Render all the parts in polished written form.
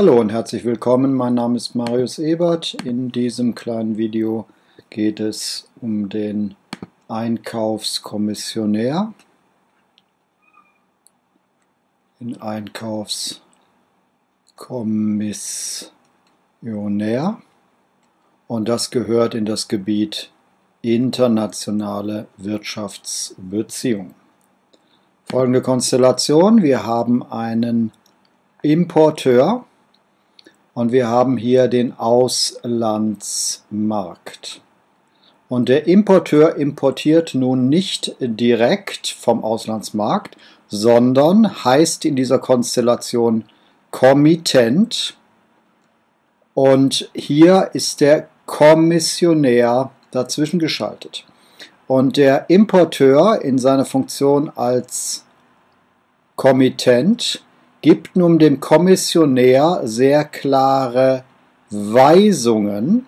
Hallo und herzlich willkommen, mein Name ist Marius Ebert. In diesem kleinen Video geht es um den Einkaufskommissionär in Einkaufskommissionär und das gehört in das Gebiet internationale Wirtschaftsbeziehungen. Folgende Konstellation: Wir haben einen Importeur und wir haben hier den Auslandsmarkt. Und der Importeur importiert nun nicht direkt vom Auslandsmarkt, sondern heißt in dieser Konstellation Kommittent. Und hier ist der Kommissionär dazwischen geschaltet. Und der Importeur in seiner Funktion als Kommittent gibt nun dem Kommissionär sehr klare Weisungen.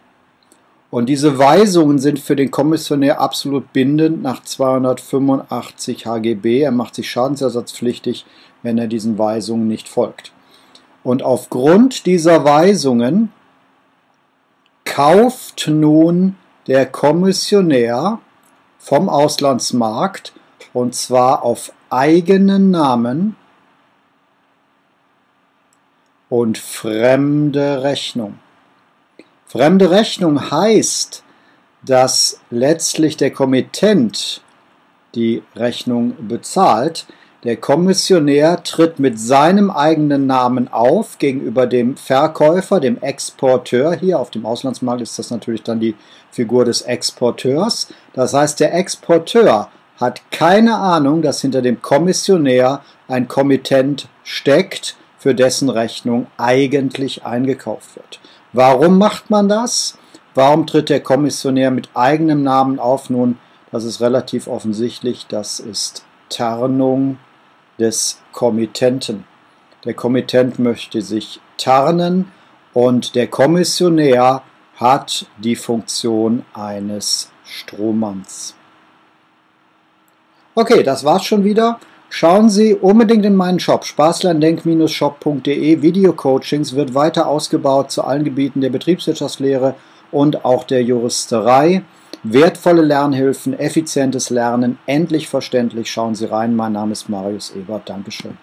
Und diese Weisungen sind für den Kommissionär absolut bindend nach 285 HGB. Er macht sich schadensersatzpflichtig, wenn er diesen Weisungen nicht folgt. Und aufgrund dieser Weisungen kauft nun der Kommissionär vom Auslandsmarkt, und zwar auf eigenen Namen und fremde Rechnung. Fremde Rechnung heißt, dass letztlich der Kommittent die Rechnung bezahlt. Der Kommissionär tritt mit seinem eigenen Namen auf gegenüber dem Verkäufer, dem Exporteur. Hier auf dem Auslandsmarkt ist das natürlich dann die Figur des Exporteurs. Das heißt, der Exporteur hat keine Ahnung, dass hinter dem Kommissionär ein Kommittent steckt, für dessen Rechnung eigentlich eingekauft wird. Warum macht man das? Warum tritt der Kommissionär mit eigenem Namen auf? Nun, das ist relativ offensichtlich, das ist Tarnung des Kommittenten. Der Kommittent möchte sich tarnen und der Kommissionär hat die Funktion eines Strohmanns. Okay, das war's schon wieder. Schauen Sie unbedingt in meinen Shop, spasslerndenk-shop.de. Videocoachings wird weiter ausgebaut zu allen Gebieten der Betriebswirtschaftslehre und auch der Juristerei. Wertvolle Lernhilfen, effizientes Lernen, endlich verständlich. Schauen Sie rein. Mein Name ist Marius Ebert. Dankeschön.